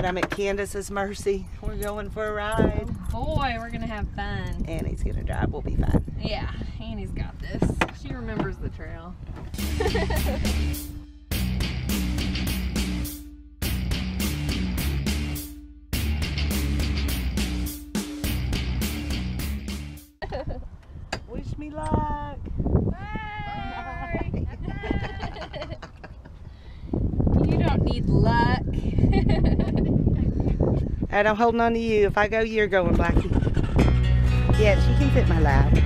that I'm at Candace's mercy. We're going for a ride. Oh boy, we're gonna have fun. Annie's gonna drive, we'll be fine. Yeah, Annie's got this. She remembers the trail. Wish me luck. Bye. Bye. You don't need luck. And I'm holding on to you. If I go, you're going, Blackie. Yeah, she can fit my lap.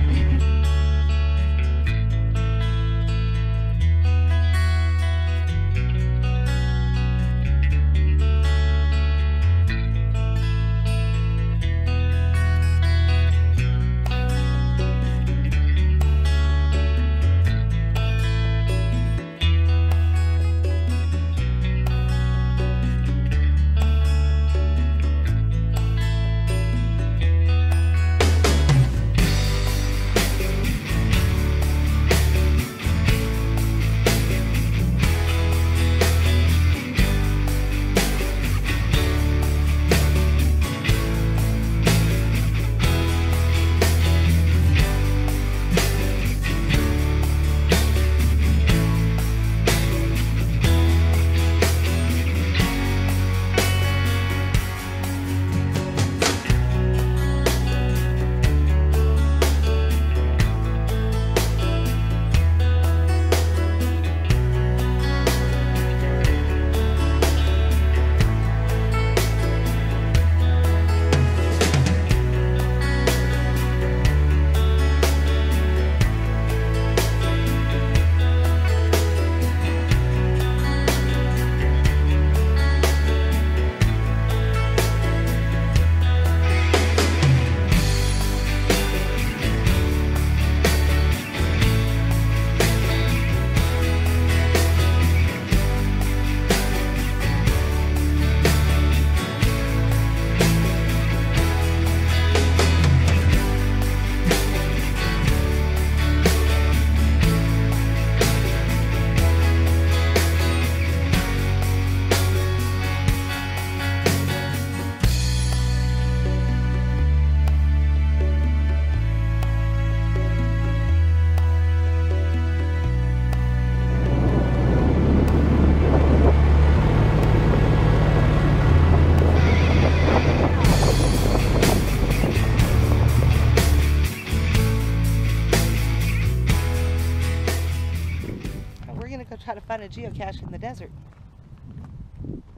A geocache in the desert.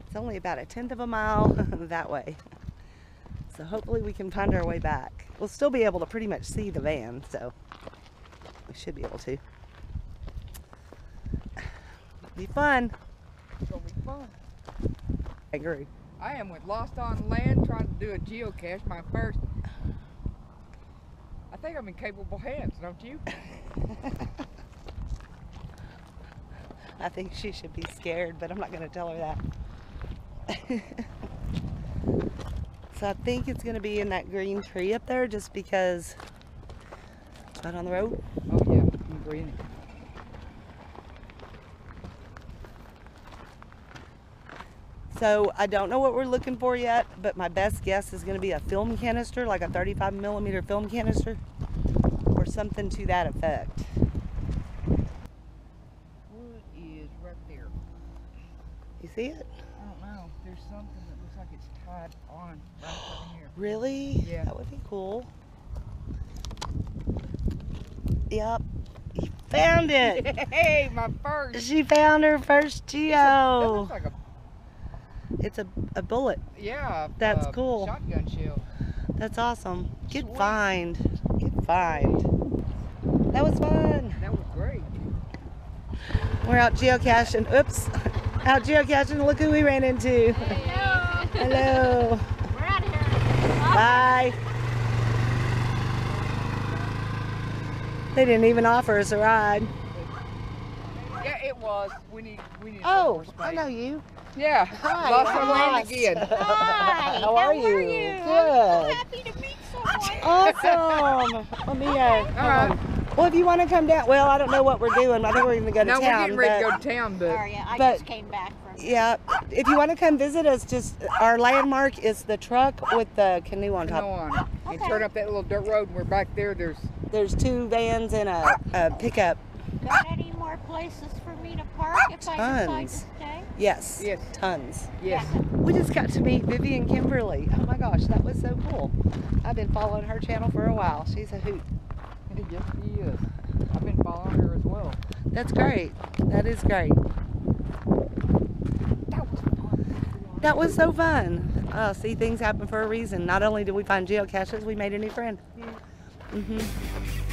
It's only about 1/10 of a mile that way, so hopefully we can find our way back. We'll still be able to pretty much see the van, so we should be able to. It'll be fun. It's gonna be fun. I agree. I am with Lost on Land trying to do a geocache, my first. I think I'm in capable hands, don't you? I think she should be scared, but I'm not going to tell her that. So I think it's going to be in that green tree up there, just because it's right on the road. Oh yeah, I'm green. So I don't know what we're looking for yet, but my best guess is going to be a film canister, like a 35 millimeter film canister or something to that effect. See it? I don't know. There's something that looks like it's tied on right from here. Really? Yeah. That would be cool. Yep. You found it. Hey, my first. She found her first geo. It looks like a... It's a bullet. Yeah. That's cool. Shotgun shell. That's awesome. Good Sweet. Find. Good find. That was fun. That was great. We're out geocaching. Oops. Out geocaching, look who we ran into. Hello. Hello. We're out of here. Bye. Bye. They didn't even offer us a ride. Yeah, it was. We need oh, I know you. Yeah. Hi. Lost our line again. Hi. How are you? Good. I'm so happy to meet someone. Awesome. Let me go. All right. Well, if you want to come down, well, I don't know what we're doing. I think we're going to go to town. No, we're getting ready to go to town, but... Sorry, I just came back from Yeah, if you want to come visit us, just our landmark is the truck with the canoe on top. And turn up that little dirt road, and we're back there. There's two vans and a pickup. Got any more places for me to park if I decide to stay? Yes. Yes. Tons. Yes. We just got to meet Vivian Kimberly. Oh my gosh, that was so cool. I've been following her channel for a while. She's a hoot. Yes, she is. I've been following her as well. That's great. That is great. That was so fun. See, things happen for a reason. Not only did we find geocaches, we made a new friend. Mm-hmm.